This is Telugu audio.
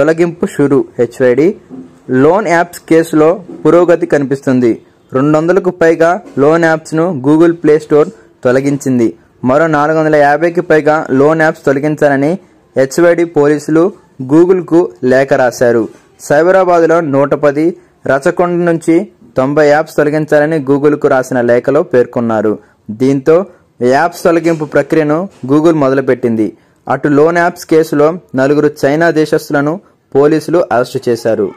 తొలగింపు షురు హెచ్ఐడి లోన్ యాప్స్ కేసులో పురోగతి కనిపిస్తుంది. 200కు పైగా లోన్ యాప్స్ ను గూగుల్ ప్లే స్టోర్ తొలగించింది. మరో 450కి పైగా లోన్ యాప్స్ తొలగించాలని హెచ్ఐడి పోలీసులు గూగుల్ కు లేఖ రాశారు. సైబరాబాద్లో 110, రచకొండ నుంచి 90 యాప్స్ తొలగించాలని గూగుల్ కు రాసిన లేఖలో పేర్కొన్నారు. దీంతో యాప్స్ తొలగింపు ప్రక్రియను గూగుల్ మొదలుపెట్టింది. అటు లోన్ యాప్స్ కేసులో 4 చైనా దేశస్తులను పోలీసులు అరెస్టు చేశారు.